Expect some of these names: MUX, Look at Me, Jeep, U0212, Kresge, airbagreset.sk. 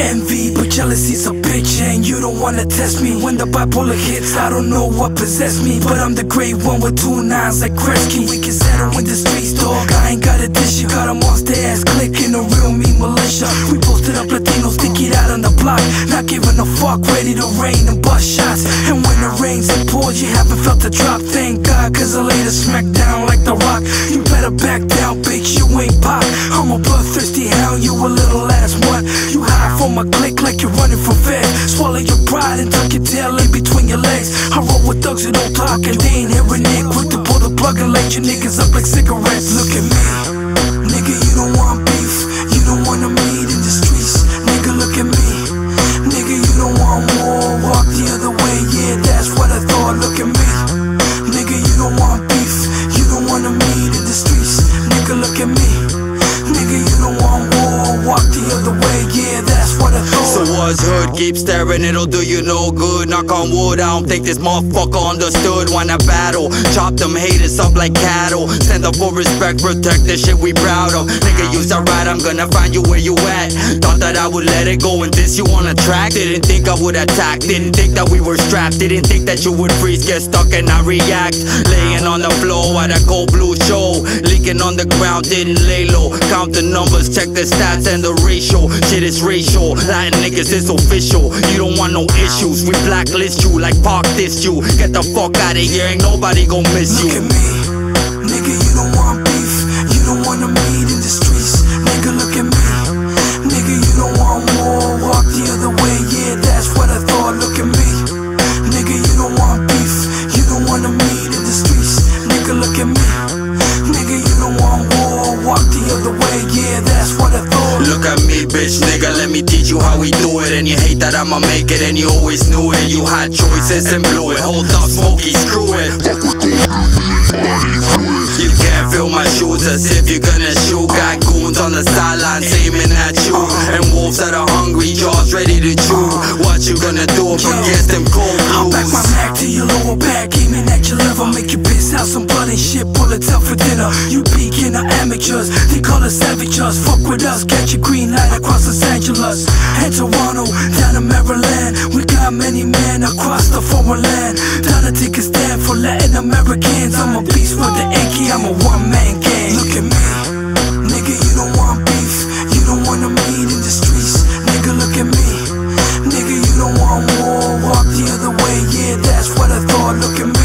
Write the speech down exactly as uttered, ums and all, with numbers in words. Envy, but jealousy's a bitch and you don't wanna test me. When the bipolar hits, I don't know what possessed me, but I'm the great one with two nines like Kresge. We can settle in the streets, dog, I ain't gotta dish you. Got a monster ass click in a real mean militia. We posted up Latinos, stick it out on the block, not giving a fuck, ready to rain and bust shots. And when it rains and pours, you haven't felt the drop. Thank God, cause I laid a smack down like The Rock. You better back down, bitch, you ain't pop. I'm a bloodthirsty hound, you a little ass one. You hide from my clique like you're running from fed. Swallow your pride and tuck your tail in between your legs. I roll with thugs who don't talk and they ain't hearing it. Quick to pull the plug and light your niggas up like cigarettes. Look at me, nigga, you don't want beef, you don't want to meet in the streets. Nigga, look at me, nigga, you don't want war, walk the other way. Yeah, that's what I thought. Look at me, nigga, you don't want beef, you don't want to meet in the streets. Nigga, look at me, nigga, you don't want war, walk the other way. Yeah, that's what I thought. So what's hood? Keep staring, it'll do you no good. Knock on wood, I don't think this motherfucker understood. Wanna battle, chop them haters up like cattle. Stand up for respect, protect the shit we proud of. Nigga, use that right, I'm gonna find you where you at. Thought that I would let it go and diss you on a track. Didn't think I would attack, didn't think that we were strapped. Didn't think that you would freeze, get stuck and not react. Laying on the floor at a cold blue show, leaking on the ground, didn't lay low. Count the numbers, check the stats and the ratio. Shit is racial, lying niggas is official. You don't want no issues, we blacklist you like Park this you. Get the fuck out of here, ain't nobody gon' miss you. Look at me, nigga, you don't want beef, you don't wanna meet in the streets. Nigga, look at me, nigga, you don't want war, walk the other way. Yeah, that's what I thought. Look at me, nigga, you don't want beef, you don't wanna meet in the streets. Nigga, look at me, nigga, you don't want war, walk the other way. Yeah, that's what I thought. Look at me, bitch, nigga, let me teach you how we do it. And you hate that I'ma make it, and you always knew it. You had choices and blew it, hold up, Smokey, screw it. You can't fill my shoes as if you're gonna shoot. Got goons on the sidelines aiming at you, and wolves that are hungry, jaws ready to chew. What you gonna do if I get them cold blues? I'll back my back to your lower back, aiming at your level. Make you piss out some blood and shit, pull it out for dinner. You peeking at amateurs, they call us savages. Fuck with us, get your green light across Los Angeles and Toronto, down to Maryland. We got many men across the foreign land, down to take a stand for Latin Americans. I'm a beast with the Anki, I'm a one man gang. Look at me, nigga, you don't want beef, you don't wanna meet in the streets. Nigga, look at me, nigga, you don't want war, walk the other way. Yeah, that's what I thought. Look at me,